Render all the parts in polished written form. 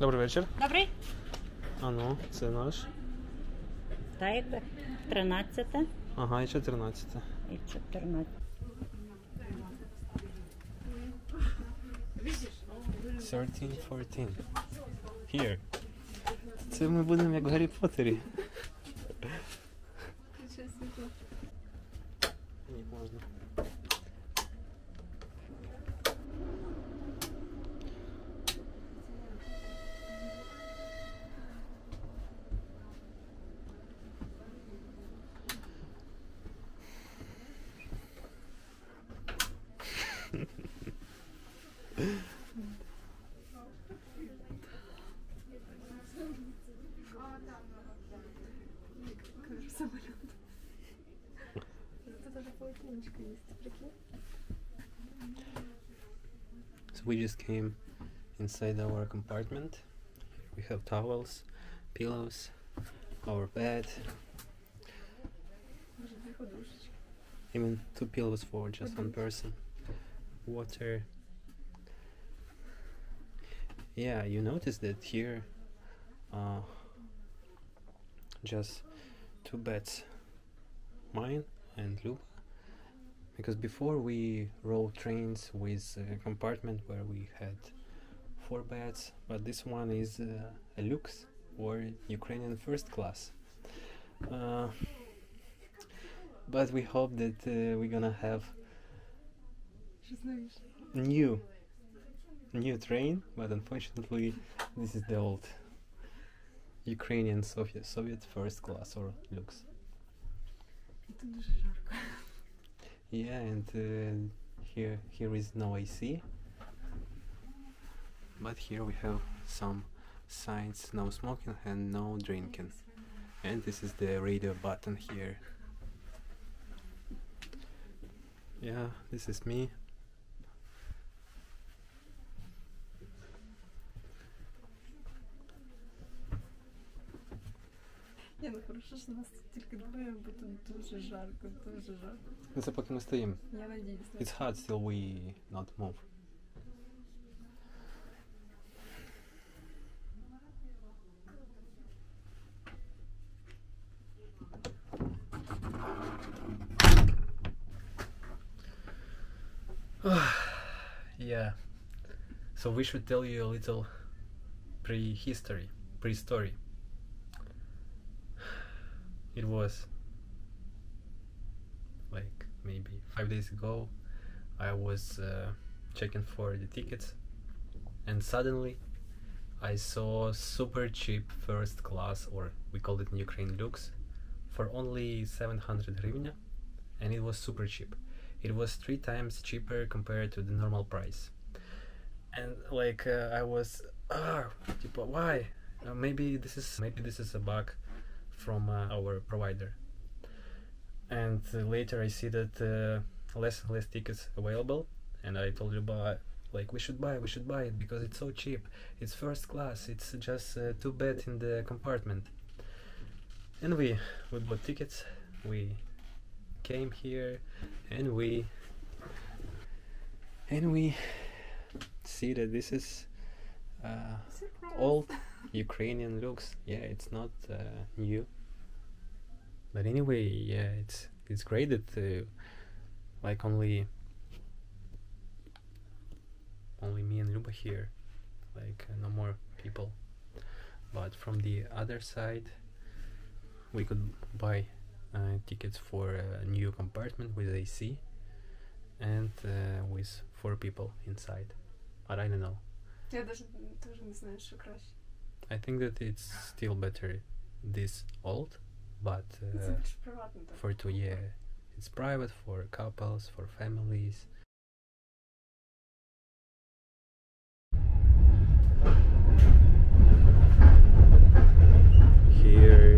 Добрий вечір. Добрий. Ану, це наш. Та якби 13-те. Ага, і 14-те. І 14-те. $13.14. Here. Це ми будемо як в Гаррі Поттері. Ні, можна. So we just came inside our compartment. We have towels, pillows, our bed, even two pillows for just one person, water. Yeah, you notice that here just two beds, mine and Luba. Because before we rode trains with a compartment where we had four beds, but this one is a luxe or Ukrainian first class. But we hope that we're gonna have new train, but unfortunately this is the old Ukrainian Soviet first class or luxe. Yeah, and here is no AC, but here we have some signs: no smoking and no drinking. And this is the radio button here. Yeah, this is me. Ні, ну хорошо, що нас тут тільки двоє, бо тут дуже жарко, дуже жарко. Ну це поки ми стоїмо. Я надіюсь. It's hard still we not move. Yeah. So we should tell you a little pre-story. It was like maybe 5 days ago. I was checking for the tickets, and suddenly I saw super cheap first class, or we call it in Ukraine luxe, for only 700 hryvnia, and it was super cheap. It was 3 times cheaper compared to the normal price. And like I was, why? Maybe this is a bug from our provider. And later I see that less and less tickets available, and I told you like we should buy it because it's so cheap, it's first class, it's just 2 beds in the compartment. And we bought tickets, we came here, and we see that this is old Ukrainian looks. Yeah, it's not new, but anyway, yeah, it's great that like only me and Luba here, like no more people. But from the other side, we could buy tickets for a new compartment with AC and with 4 people inside. But I don't know. Я даже не знаю, що краще. I think that it's still better this old, but for 2 years it's private for couples, for families. Here,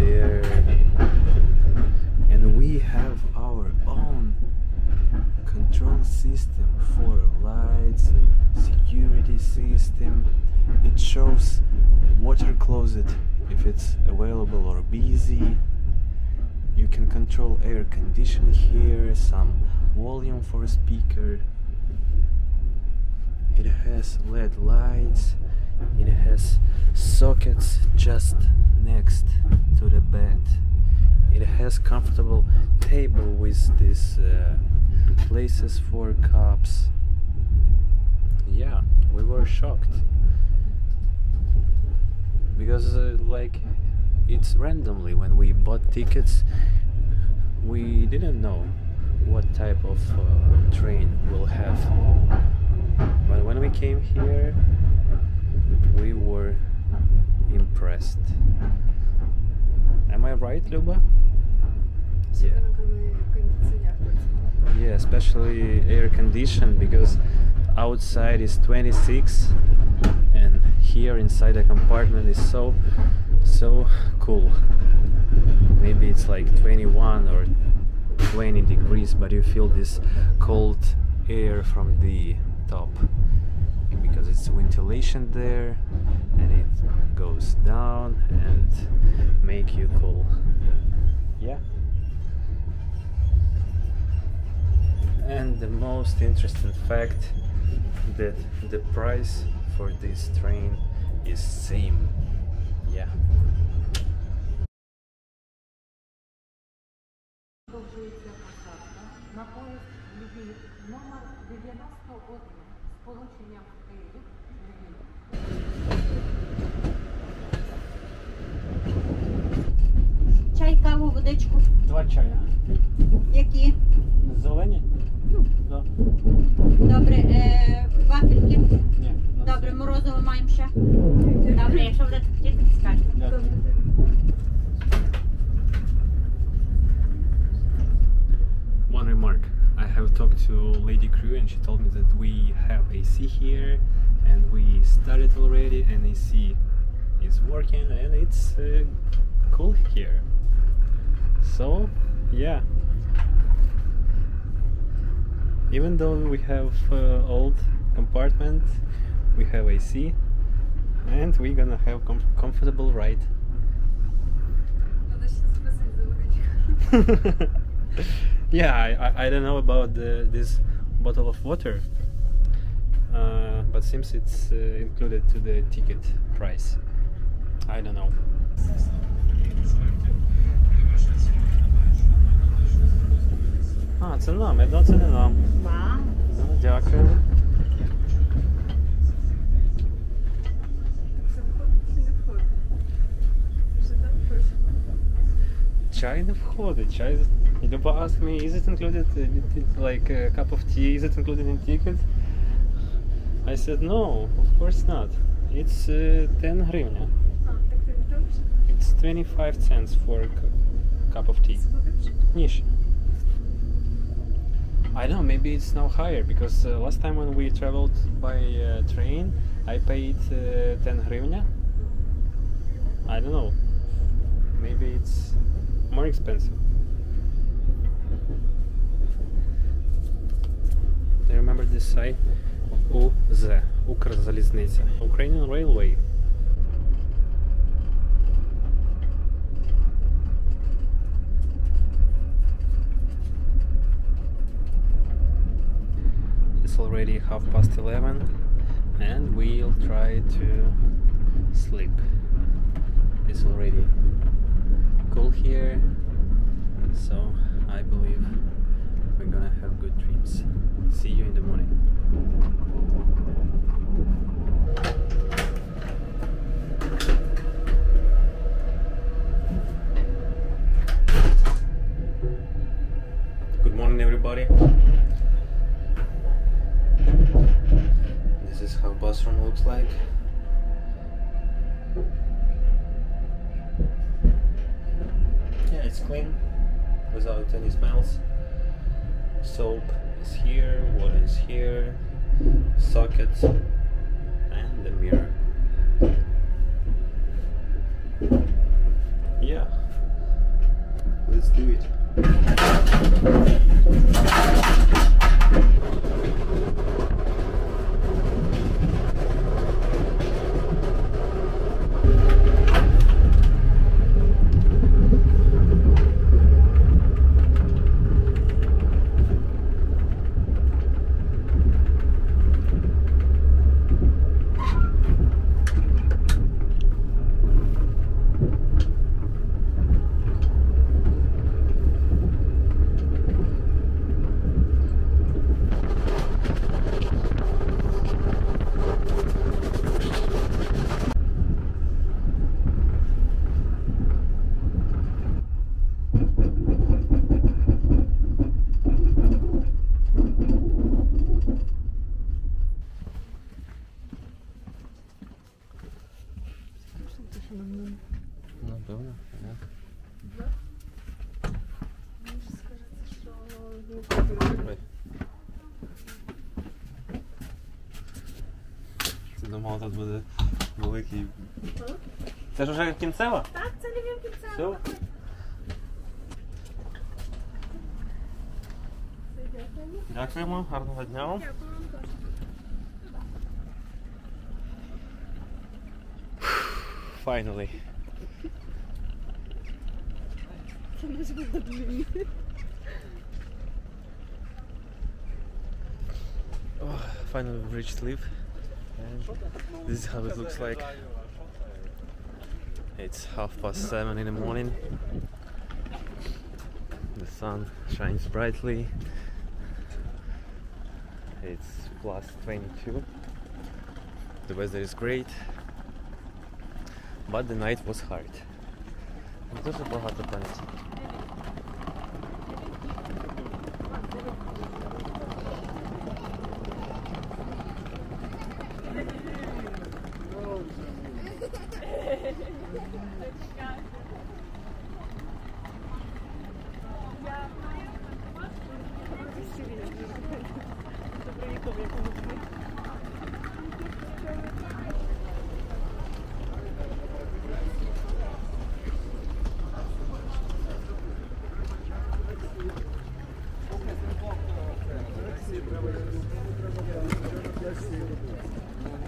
there, and we have our own control system for lights, security system. It shows water closet if it's available or busy. You can control air conditioning here, some volume for a speaker. It has LED lights, it has sockets just next to the bed, it has comfortable table with these places for cups. Yeah, we were shocked because like it's randomly when we bought tickets we didn't know what type of train we'll have, but when we came here we were impressed. Am I right, Luba? Yeah. Yeah, especially air conditioned, because outside is 26 and here inside the compartment is so cool. Maybe it's like 21 or 20 degrees, but you feel this cold air from the top because it's ventilation there, and it goes down and make you cool. Yeah. And the most interesting fact that the price for this train is same. Yeah. Чай, каву, водичку. Два чая. Які? Зелені? Да. Добре, вафельки? Ні. Добре, морозиво маємо ще. Добре, якщо будете хотіти, скажете. Дякую. One remark. I have talked to Lady Crew and she told me that we have AC here and we started already and AC is working and it's cool here. So, yeah. Even though we have old compartment, we have AC and we're gonna have comfortable ride. Yeah, I don't know about this bottle of water, but seems it's included to the ticket price. I don't know. А, це нам, я думаю, це не нам. Ну, дякую. Чай не входить, чай... Люба asked me, is it included, like a cup of tea, is it included in ticket? I said, no, of course not. It's 10 гривня. It's 25 cents for a cup of tea. Niche. I don't know, maybe it's now higher, because last time when we traveled by train, I paid 10 hryvnia. I don't know, maybe it's more expensive. I remember this site, UZ, Ukrzaliznytsa, Ukrainian railway. It's already 11:30 and we'll try to sleep. It's already cool here, so I believe we're gonna have good dreams. See you in the morning. Good morning, everybody. This is how bathroom looks like. Yeah, it's clean, without any smells. Soap is here, water is here, socket and the mirror. Yeah, let's do it. na mną. Na pewno, tak. Możesz skorzystać z tego. Ти думала, тут буде великий... Це ж вже кінцева? Так, це Львів кінцева. Все? Дякуємо, гарного дня вам. Finally. Це наш город Львів. Finally we've reached Lviv. And this is how it looks like. It's 7:30 in the morning. The sun shines brightly. It's +22. The weather is great, but the night was hard. There's a lot of planets.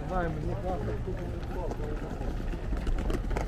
Дай мне карты, купим футболку.